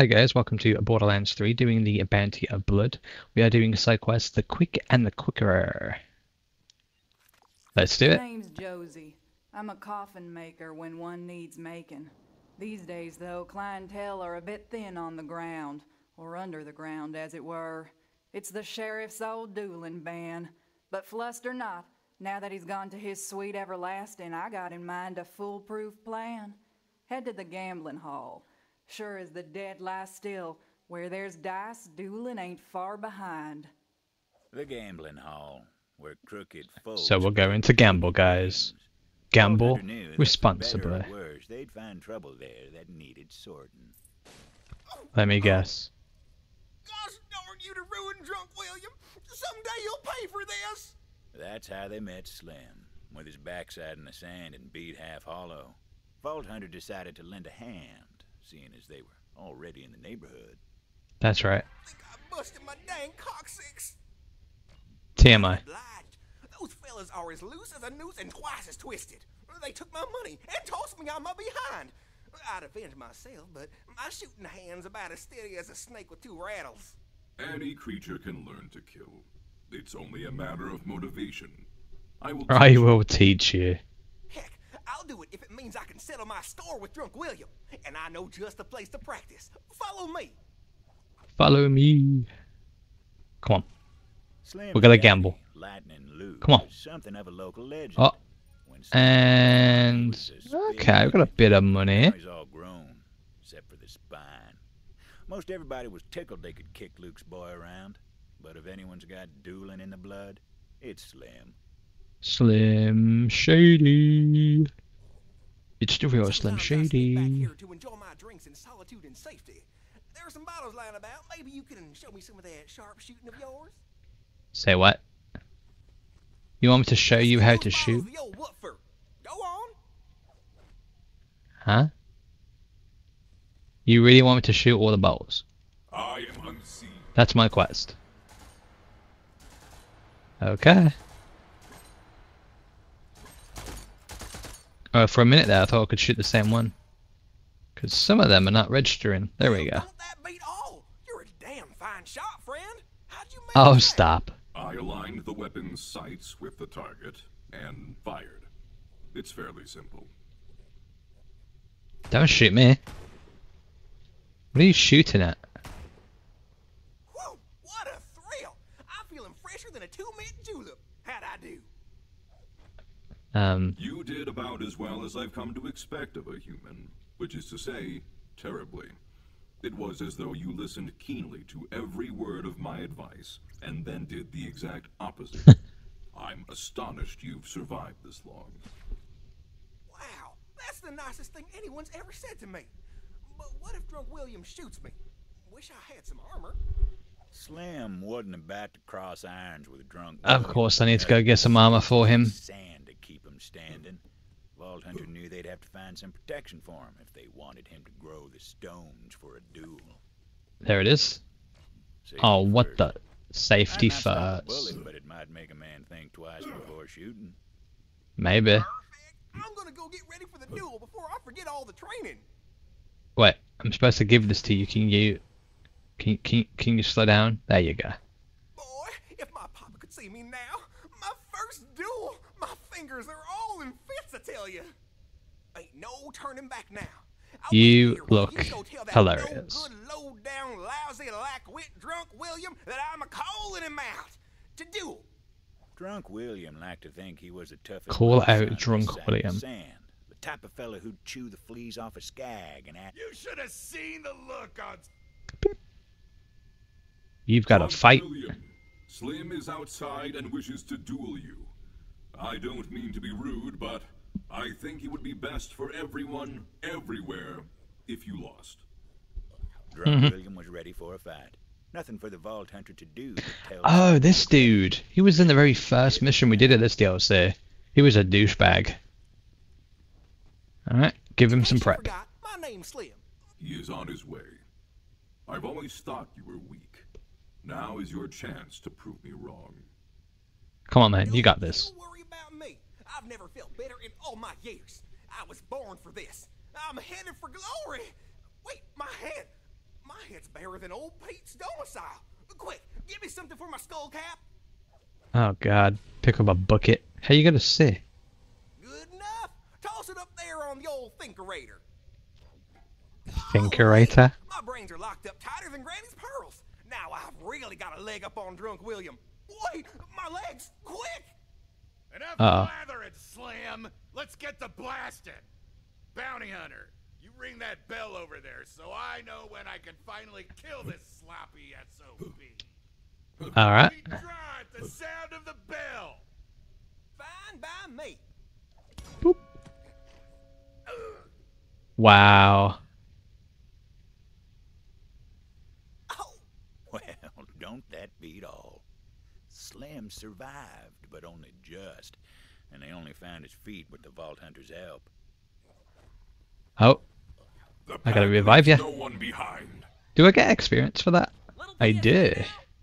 Hi guys, welcome to Borderlands 3, doing the Bounty of Blood. We are doing a side quest, the Quick and the Quickerer. Let's do it. My name's Josie. I'm a coffin maker when one needs making. These days, though, clientele are a bit thin on the ground, or under the ground, as it were. It's the sheriff's old dueling ban. But fluster not, now that he's gone to his sweet everlasting, I got in mind a foolproof plan. Head to the gambling hall. Sure as the dead lie still, where there's dice, dueling ain't far behind. The gambling hall, where crooked folks... So we're going to gamble, guys. Gamble responsibly. Worse, they'd find trouble there that needed sorting. Let me guess. Gosh darn you to ruin Drunk William! Someday you'll pay for this! That's how they met Slim, with his backside in the sand and beat half hollow. Vault Hunter decided to lend a hand, seeing as they were already in the neighborhood. That's right. I think I busted my dang coccyx. TMI. Those fellas are as loose as a noose and twice as twisted. They took my money and tossed me on my behind. I'd avenge myself, but my shooting hand's about as steady as a snake with two rattles. Any creature can learn to kill. It's only a matter of motivation. I will teach you. Heck, I'll do it if it means I can settle my store with Drunk William. And I know just the place to practice. Follow me. Follow me. Come on. Slim, we're gonna gamble. Come on. Something of a local legend. Oh. And okay, we got a bit of money. He's all grown, except for the spine. Most everybody was tickled they could kick Luke's boy around, but if anyone's got dueling in the blood, it's Slim. Slim Shady. It's still real Slim Shady. Back here to enjoy my drinks in solitude and safety. There are some bottles lying about. Maybe you can show me some of that sharp shooting of yours. Say what? You want me to show you how to shoot? Go on. Huh? You really want me to shoot all the bottles? I am unseen. That's my quest. Okay. Oh, for a minute there, I thought I could shoot the same one. Because some of them are not registering. There we go. Oh, stop. I aligned the weapon's sights with the target and fired. It's fairly simple. Don't shoot me. What are you shooting at? Whoa, what a thrill! I'm feeling fresher than a two-minute julep. How'd I do? You did about as well as I've come to expect of a human, which is to say, terribly. It was as though you listened keenly to every word of my advice, and then did the exact opposite. I'm astonished you've survived this long. Wow, that's the nicest thing anyone's ever said to me. But what if Drunk William shoots me? Wish I had some armor. Slim wasn't about to cross irons with a drunk. Of course, I need to go get some armor for him. Keep him standing. Vault Hunter knew they'd have to find some protection for him if they wanted him to grow the stones for a duel. There it is. Safety Safety first. Bully, but it might make a man think twice before shooting. Maybe. Perfect. I'm gonna go get ready for the duel before I forget all the training. Wait, I'm supposed to give this to you. Can you slow down? There you go. Boy, if my papa could see me now, my first duel. They're all in fits, I tell you. Ain't no turning back now. You look hilarious. Good low down lousy lackwit Drunk William that I'm a calling him out to duel. Drunk William liked to think he was the toughest. Call out Drunk William. The type of fella who'd chew the fleas off a skag and act. You should have seen the look on. You've got to fight. William. Slim is outside and wishes to duel you. I don't mean to be rude, but I think it would be best for everyone, everywhere, if you lost. Drunk William was ready for a fight. Nothing for the Vault Hunter to do. Oh, this dude. He was in the very first mission we did at this DLC. He was a douchebag. Alright, give him some prep. My name's Slim. He is on his way. I've always thought you were weak. Now is your chance to prove me wrong. Come on, man. You got this. I've never felt better in all my years. I was born for this. I'm headed for glory. Wait, my hand. My barer than old Pete's domicile. Quick, give me something for my skull cap. Oh God, pick up a bucket. How you gonna see? Good enough. Toss it up there on the old thinkerator. Thinkerator? Oh, my brains are locked up tighter than Granny's pearls. Now I've really got a leg up on Drunk William. Wait, my legs, quick! Enough blathering, Slim. Let's get to blasting. Bounty Hunter, you ring that bell over there so I know when I can finally kill this sloppy SOB. All right. We tried the sound of the bell. Fine by me. Boop. Wow. Oh. Well, don't that beat all? Slim survived, but only just, and they only found his feet with the Vault Hunter's help. Oh, I gotta revive you. No one behind. Do I get experience for that? I do.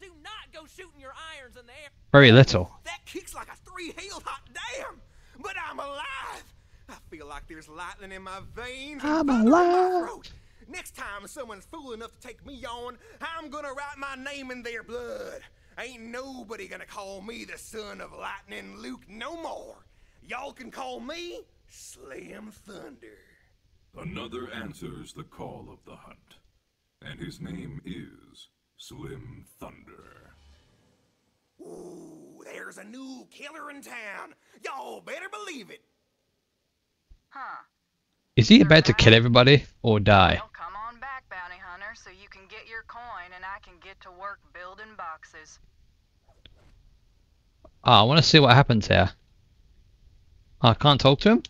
Do not go shooting your irons in the air. Very little. That kicks like a three-heeled hot damn, but I'm alive. I feel like there's lightning in my veins. I'm alive. Next time someone's fool enough to take me on, I'm gonna write my name in their blood. Ain't nobody gonna call me the son of Lightning Luke no more. Y'all can call me Slim Thunder. Another answers the call of the hunt, and his name is Slim Thunder. Ooh, there's a new killer in town. Y'all better believe it. Huh. Is he about to kill everybody or die? Well, come on back, Bounty Hunter, so you can get your coin and I can get to work building boxes. Oh, I want to see what happens here. Oh, I can't talk to him?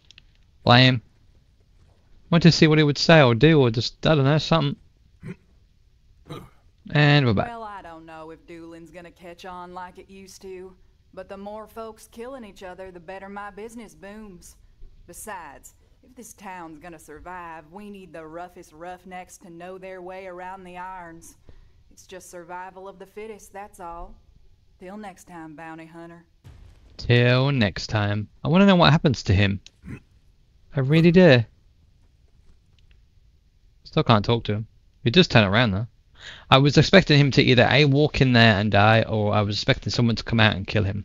Blame. I want to see what he would say or do or just, I don't know, something. And we're back. Well, I don't know if dueling's gonna catch on like it used to, but the more folks killing each other, the better my business booms. Besides, if this town's gonna survive, we need the roughest roughnecks to know their way around the irons. It's just survival of the fittest, that's all. Till next time, Bounty Hunter. Till next time. I want to know what happens to him. I really do. Still can't talk to him. He does turn around though. I was expecting him to either A, walk in there and die, or I was expecting someone to come out and kill him.